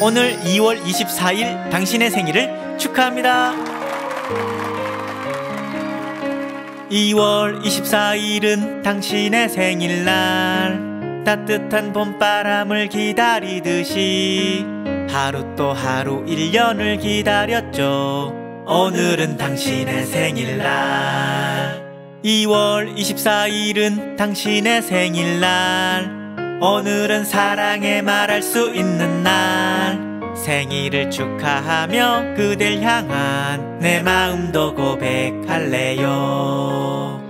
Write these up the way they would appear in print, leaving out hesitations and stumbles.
오늘 2월 24일 당신의 생일을 축하합니다. 2월 24일은 당신의 생일날, 따뜻한 봄바람을 기다리듯이 하루 또 하루 1년을 기다렸죠. 오늘은 당신의 생일날. 2월 24일은 당신의 생일날, 오늘은 사랑에 말할 수 있는 날. 생일을 축하하며 그댈 향한 내 마음도 고백할래요.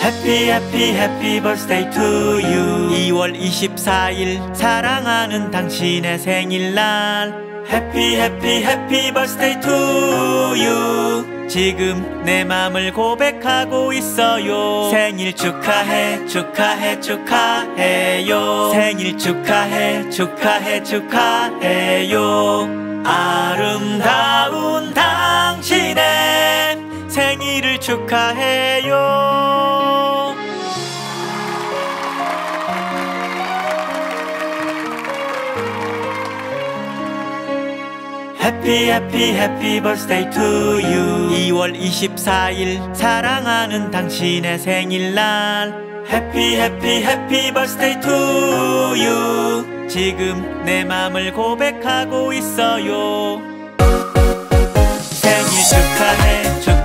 Happy happy happy birthday to you. 2월 24일 사랑하는 당신의 생일날. Happy happy happy birthday to you. 지금 내 맘을 고백하고 있어요. 생일 축하해 축하해 축하해요. 생일 축하해 축하해 축하해요. 아름다운 당신의 생일을 축하해요. Happy happy happy birthday to you. 2월 24일 사랑하는 당신의 생일날. Happy happy happy birthday to you. 지금 내 맘을 고백하고 있어요. 생일 축하해 축하해.